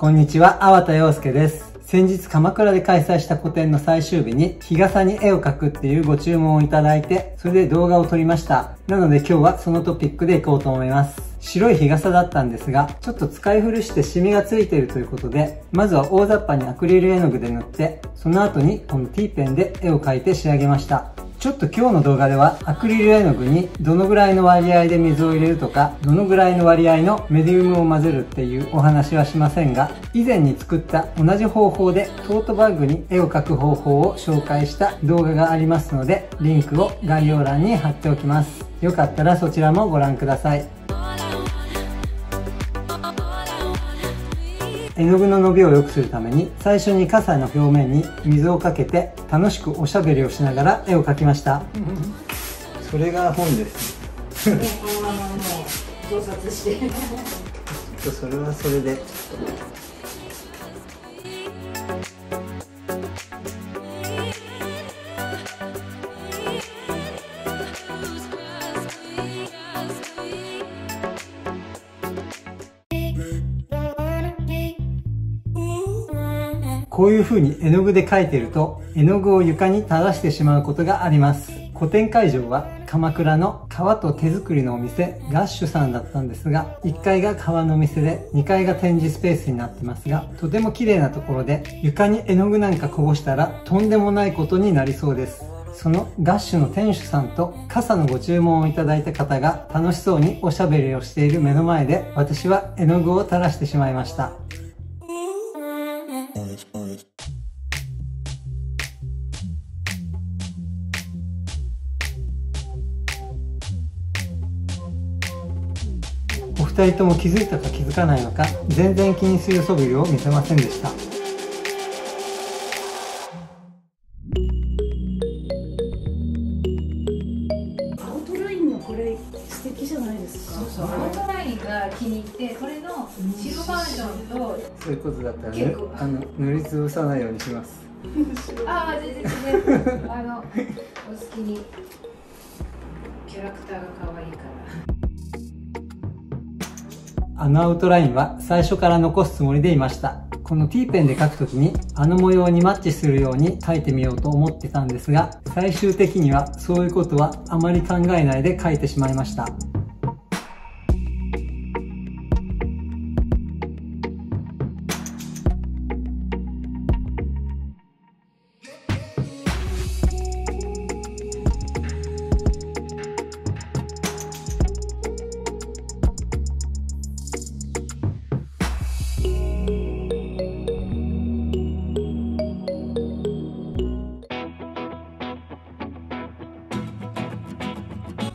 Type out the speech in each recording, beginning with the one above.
こんにちは、粟田洋介です。先日鎌倉で開催した個展の最終日に日傘に絵を描くっていうご注文をいただいて、それで動画を撮りました。なので今日はそのトピックでいこうと思います。白い日傘だったんですが、ちょっと使い古してシミがついているということで、まずは大雑把にアクリル絵の具で塗って、その後にこの T ペンで絵を描いて仕上げました。ちょっと今日の動画ではアクリル絵の具にどのぐらいの割合で水を入れるとか、どのぐらいの割合のメディウムを混ぜるっていうお話はしませんが、以前に作った同じ方法でトートバッグに絵を描く方法を紹介した動画がありますので、リンクを概要欄に貼っておきます。よかったらそちらもご覧ください。絵の具の伸びを良くするために、最初に傘の表面に水をかけて楽しくおしゃべりをしながら絵を描きました。それが本です。考察して。それはそれで。こういう風に絵の具で描いていると、絵の具を床に垂らしてしまうことがあります。個展会場は鎌倉の革と手作りのお店、ガッシュさんだったんですが、1階が革のお店で、2階が展示スペースになってますが、とても綺麗なところで、床に絵の具なんかこぼしたら、とんでもないことになりそうです。そのガッシュの店主さんと傘のご注文をいただいた方が楽しそうにおしゃべりをしている目の前で、私は絵の具を垂らしてしまいました。お二人とも気づいたか気づかないのか、全然気にする素振りを見せませんでした。アウトラインのこれ素敵じゃないですか。そうそう、アウトラインが気に入って、これの白バージョンと、そういうことだったらね、塗りつぶさないようにします。ああ、全然全然お好きに。キャラクターが可愛いから。あのアウトラインは最初から残すつもりでいました。この T ペンで描くときにあの模様にマッチするように描いてみようと思ってたんですが、最終的にはそういうことはあまり考えないで描いてしまいました。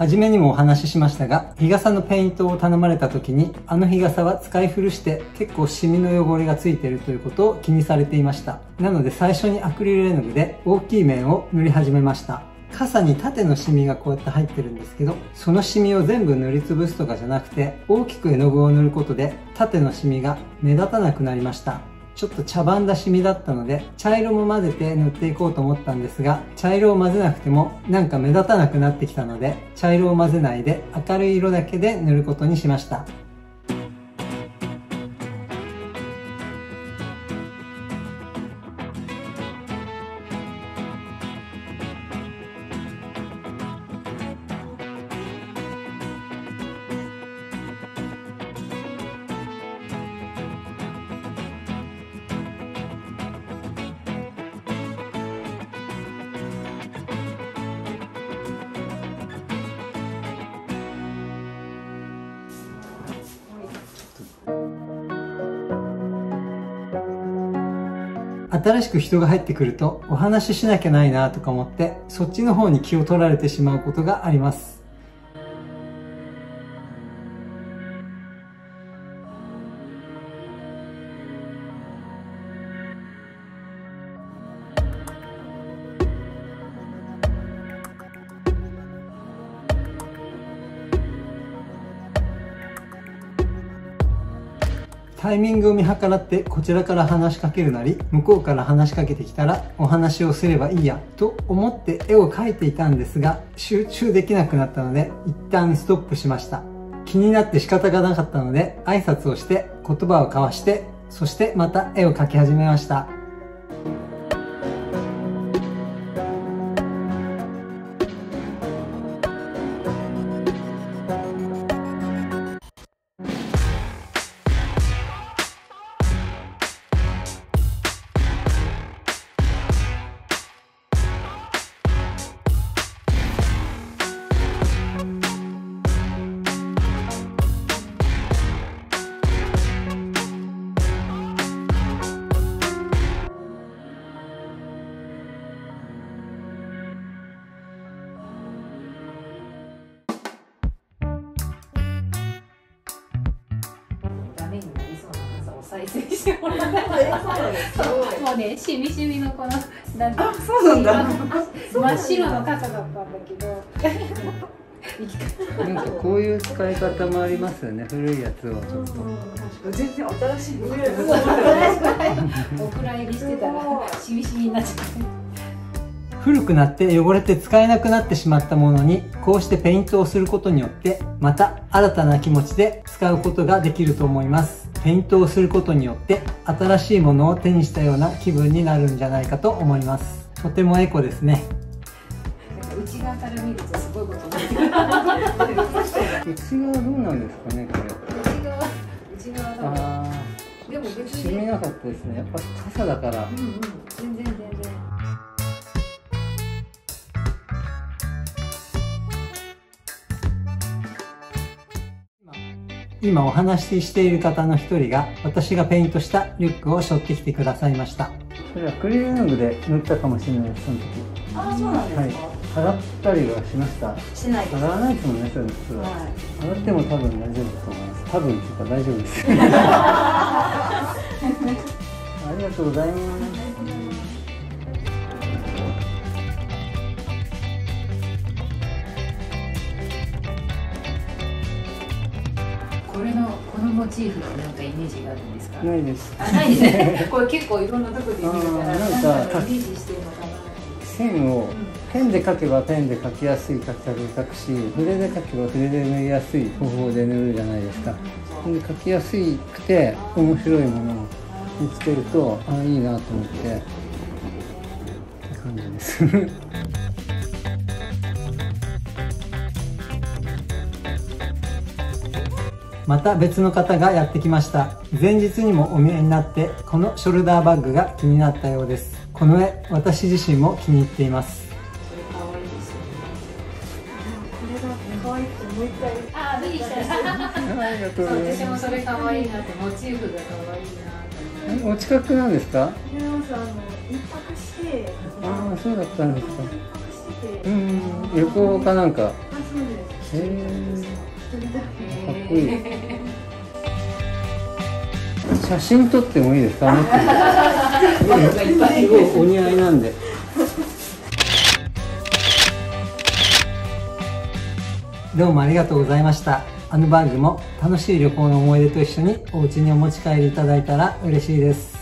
はじめにもお話ししましたが、日傘のペイントを頼まれた時に、あの日傘は使い古して結構シミの汚れがついているということを気にされていました。なので最初にアクリル絵の具で大きい面を塗り始めました。傘に縦のシミがこうやって入ってるんですけど、そのシミを全部塗りつぶすとかじゃなくて、大きく絵の具を塗ることで縦のシミが目立たなくなりました。ちょっと茶番だシミだったので、茶色も混ぜて塗っていこうと思ったんですが、茶色を混ぜなくてもなんか目立たなくなってきたので、茶色を混ぜないで明るい色だけで塗ることにしました。新しく人が入ってくるとお話ししなきゃないなとか思って、そっちの方に気を取られてしまうことがあります。タイミングを見計らって、こちらから話しかけるなり、向こうから話しかけてきたらお話をすればいいやと思って絵を描いていたんですが、集中できなくなったので一旦ストップしました。気になって仕方がなかったので挨拶をして言葉を交わしてそしてまた絵を描き始めました。再生してもらったもうね、しみしみのこのなんかそうなんだ真っ白の傘だったんだけどなんかこういう使い方もありますよね、古いやつをちょっと全然新しいねお蔵入りしてたらしみしみになっちゃった古くなって汚れて使えなくなってしまったものにこうしてペイントをすることによってまた新たな気持ちで使うことができると思います。ペイントをすることによって新しいものを手にしたような気分になるんじゃないかと思います。とてもエコですね。内側から見るとすごいことに内側どうなんですかね、これ内側ああ、でも別に染みなかったですね、やっぱ傘だから。全然今お話ししている方の一人が私がペイントしたリュックを背負ってきてくださいました。それはクリーニングで塗ったかもしれないです、その時。ああ、そうなんですか。はい、洗ったりはしました。してないです。洗わないですもんね、それ普通は。はい、洗っても多分大丈夫だと思います。多分っていうか大丈夫ですありがとうございます。このモチーフのなんかイメージがあるんですか？ないです。あ、ないですね。これ結構いろんなとこで見るから、なんかイメージしてるのかな。線をペンで描けばペンで描きやすい描き方で描くし、筆で描けば筆で塗りやすい方法で塗るじゃないですか。で描きやすくて面白いものを見つけると、あ、いいなと思ってって感じです。また別の方がやってきました。前日にもお見えになってこのショルダーバッグが気になったようです。この絵、私自身も気に入っています。私もそれ可愛いなって、モチーフが可愛いな。お近くなんですか？ああ、そうだったんですか。旅行かなんか。そうです。かっこいい。写真撮ってもいいですか？すごいお似合いなんで。どうもありがとうございました。あのバッグも楽しい旅行の思い出と一緒にお家にお持ち帰りいただいたら嬉しいです。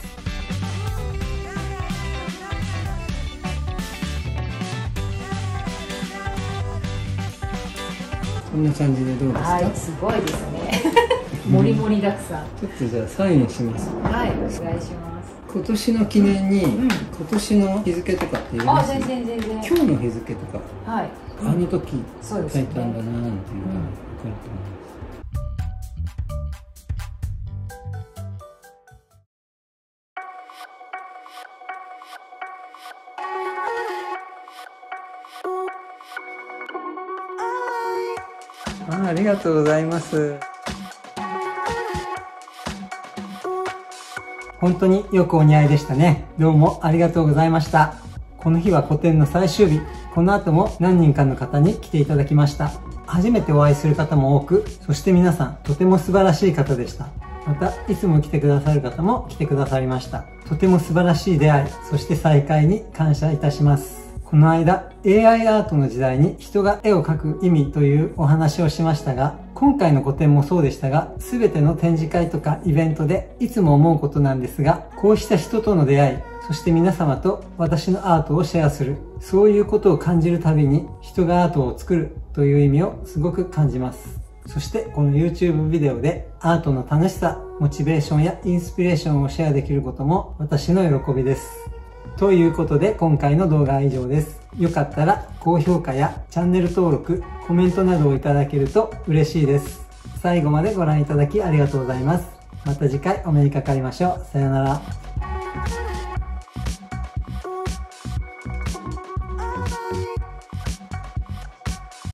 こんな感じでどうですか？はい、すごいですね。もりもりだくさん。ちょっとじゃあサインします。はい、お願いします。今年の記念に、今年の日付とかって言います。あ、全然。今日の日付とか。はい。あの時書いたんだなーっていうのが分かると思います。ありがとうございます。本当によくお似合いでしたね。どうもありがとうございました。この日は個展の最終日、この後も何人かの方に来ていただきました。初めてお会いする方も多く、そして皆さんとても素晴らしい方でした。またいつも来てくださる方も来てくださりました。とても素晴らしい出会い、そして再会に感謝いたします。この間 AI アートの時代に人が絵を描く意味というお話をしましたが、今回の個展もそうでしたが、全ての展示会とかイベントでいつも思うことなんですが、こうした人との出会い、そして皆様と私のアートをシェアする、そういうことを感じるたびに人がアートを作るという意味をすごく感じます。そしてこの YouTube ビデオでアートの楽しさ、モチベーションやインスピレーションをシェアできることも私の喜びです。ということで今回の動画は以上です。よかったら高評価やチャンネル登録、コメントなどをいただけると嬉しいです。最後までご覧いただきありがとうございます。また次回お目にかかりましょう。さよなら。